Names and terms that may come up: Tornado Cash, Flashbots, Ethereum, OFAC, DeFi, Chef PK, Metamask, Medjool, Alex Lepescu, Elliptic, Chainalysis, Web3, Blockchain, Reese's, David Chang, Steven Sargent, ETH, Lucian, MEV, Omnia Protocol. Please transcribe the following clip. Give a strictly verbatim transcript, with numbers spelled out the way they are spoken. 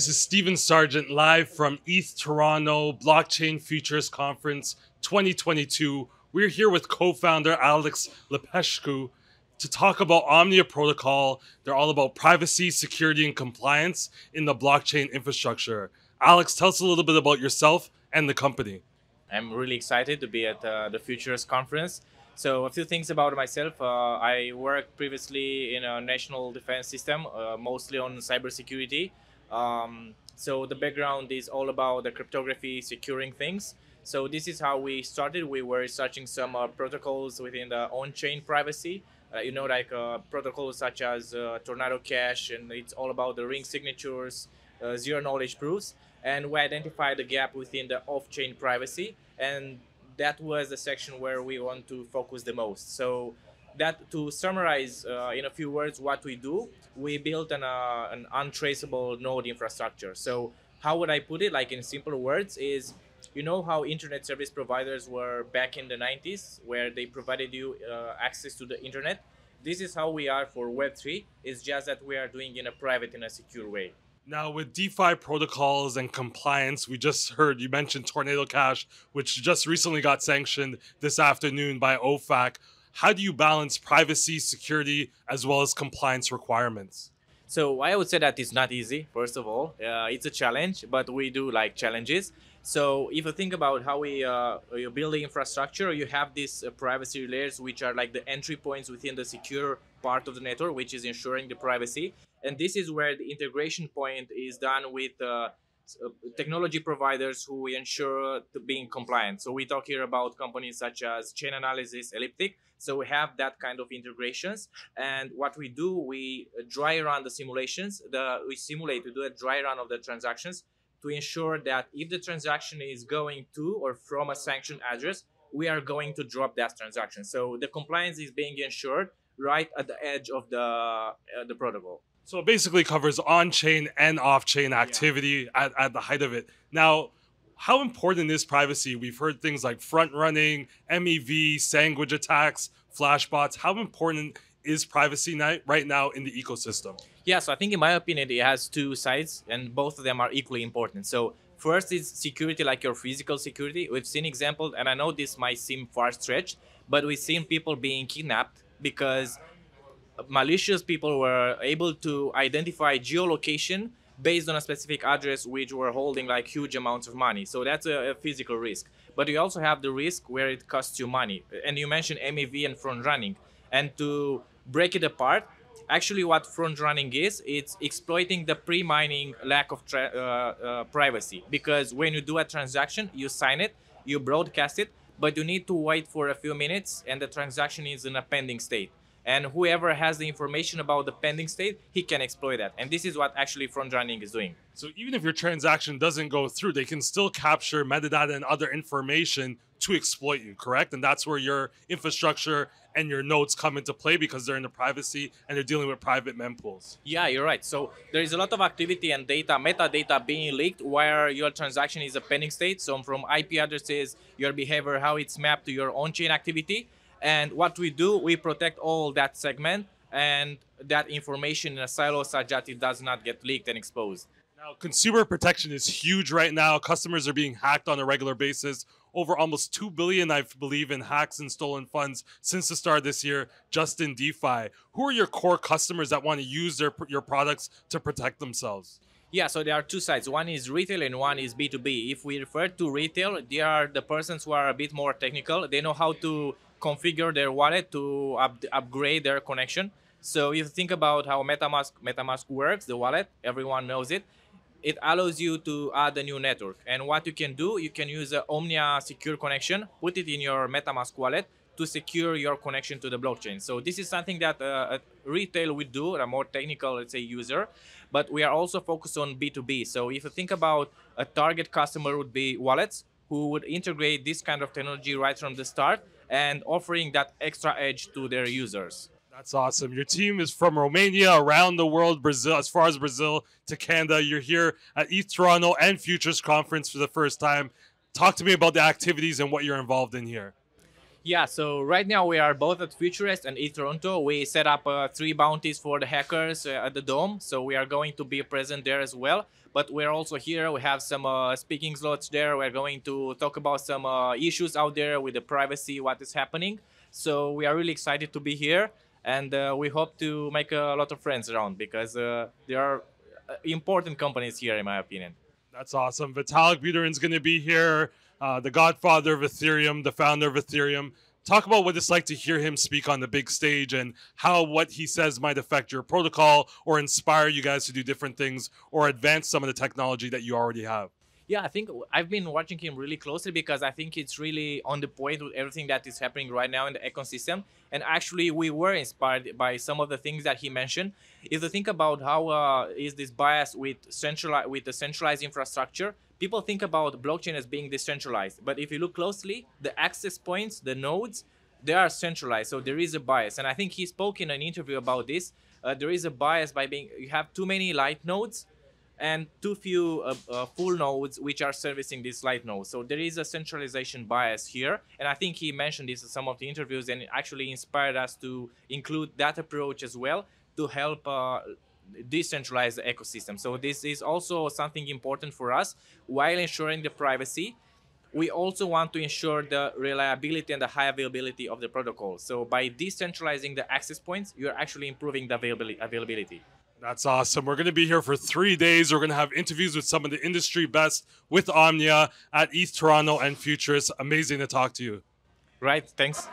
This is Steven Sargent live from E T H Toronto Blockchain Futures Conference twenty twenty-two. We're here with co-founder Alex Lepescu to talk about Omnia Protocol. They're all about privacy, security, and compliance in the blockchain infrastructure. Alex, tell us a little bit about yourself and the company. I'm really excited to be at uh, the Futures Conference. So a few things about myself. Uh, I worked previously in a national defense system, uh, mostly on cybersecurity. Um, so the background is all about the cryptography, securing things. So this is how we started. We were researching some uh, protocols within the on-chain privacy. Uh, you know, like uh, protocols such as uh, Tornado Cash, and it's all about the ring signatures, uh, zero knowledge proofs. And we identified a gap within the off-chain privacy, and that was the section where we want to focus the most. So that, to summarize uh, in a few words what we do, we built an, uh, an untraceable node infrastructure. So how would I put it, like in simple words, is, you know how internet service providers were back in the nineties, where they provided you uh, access to the internet? This is how we are for Web three. It's just that we are doing in a private and a secure way. Now, with DeFi protocols and compliance, we just heard you mentioned Tornado Cash, which just recently got sanctioned this afternoon by O FAC. How do you balance privacy, security, as well as compliance requirements? So I would say that it's not easy, first of all. Uh, it's a challenge, but we do like challenges. So if you think about how we uh, you build the infrastructure, you have these uh, privacy layers, which are like the entry points within the secure part of the network, which is ensuring the privacy. And this is where the integration point is done with uh, technology providers who ensure to being compliant. So we talk here about companies such as Chainalysis, Elliptic. So we have that kind of integrations. And what we do, we dry run the simulations. The, we simulate, we do a dry run of the transactions to ensure that if the transaction is going to or from a sanctioned address, we are going to drop that transaction. So the compliance is being ensured right at the edge of the, uh, the protocol. So it basically covers on-chain and off-chain activity yeah. at, at the height of it. Now, how important is privacy? We've heard things like front-running, M E V, sandwich attacks, flashbots. How important is privacy right now in the ecosystem? Yeah, so I think in my opinion, it has two sides, and both of them are equally important. So first is security, like your physical security. We've seen examples, and I know this might seem far-stretched, but we've seen people being kidnapped because malicious people were able to identify geolocation based on a specific address, which were holding like huge amounts of money. So that's a, a physical risk. But you also have the risk where it costs you money. And you mentioned M E V and front running. And to break it apart, actually what front running is, it's exploiting the pre-mining lack of tra uh, uh, privacy. Because when you do a transaction, you sign it, you broadcast it, but you need to wait for a few minutes and the transaction is in a pending state. And whoever has the information about the pending state, he can exploit that. And this is what actually front running is doing. So even if your transaction doesn't go through, they can still capture metadata and other information to exploit you, correct? And that's where your infrastructure and your nodes come into play, because they're in the privacy and they're dealing with private mempools. Yeah, you're right. So there is a lot of activity and data, metadata being leaked where your transaction is a pending state. So from I P addresses, your behavior, how it's mapped to your on-chain activity. And what we do, we protect all that segment and that information in a silo such that it does not get leaked and exposed. Now, consumer protection is huge right now. Customers are being hacked on a regular basis. Over almost two billion, I believe, in hacks and stolen funds since the start of this year, just in DeFi. Who are your core customers that want to use their, your products to protect themselves? Yeah, so there are two sides. One is retail and one is B two B. If we refer to retail, they are the persons who are a bit more technical. They know how to configure their wallet to up upgrade their connection. So if you think about how Metamask, Metamask works, the wallet, everyone knows it. It allows you to add a new network. And what you can do, you can use an Omnia secure connection, put it in your Metamask wallet to secure your connection to the blockchain. So this is something that uh, a retail would do, a more technical, let's say, user. But we are also focused on B two B. So if you think about a target customer would be wallets who would integrate this kind of technology right from the start and offering that extra edge to their users. That's awesome. Your team is from Romania, around the world, Brazil, as far as Brazil to Canada. You're here at E T H Toronto and Futures Conference for the first time. Talk to me about the activities and what you're involved in here. Yeah, so right now we are both at Futurist and eToronto. We set up uh, three bounties for the hackers uh, at the Dome, so we are going to be present there as well. But we're also here, we have some uh, speaking slots there. We're going to talk about some uh, issues out there with the privacy, what is happening. So we are really excited to be here, and uh, we hope to make a lot of friends around, because uh, there are important companies here, in my opinion. That's awesome. Vitalik Buterin's going to be here. Uh, the godfather of Ethereum, the founder of Ethereum. Talk about what it's like to hear him speak on the big stage and how what he says might affect your protocol or inspire you guys to do different things or advance some of the technology that you already have. Yeah, I think I've been watching him really closely because I think it's really on the point with everything that is happening right now in the ecosystem. And actually, we were inspired by some of the things that he mentioned. If you think about how uh, is this bias with centralized, with the centralized infrastructure, people think about blockchain as being decentralized. But if you look closely, the access points, the nodes, they are centralized. So there is a bias. And I think he spoke in an interview about this. Uh, there is a bias by being, you have too many light nodes and too few uh, uh, full nodes which are servicing these light nodes. So there is a centralization bias here. And I think he mentioned this in some of the interviews, and it actually inspired us to include that approach as well to help uh, decentralize the ecosystem. So this is also something important for us. While ensuring the privacy, we also want to ensure the reliability and the high availability of the protocol. So by decentralizing the access points, you're actually improving the availability. That's awesome. We're going to be here for three days. We're going to have interviews with some of the industry best with Omnia at E T H Toronto and Futurist. Amazing to talk to you. Right. Thanks.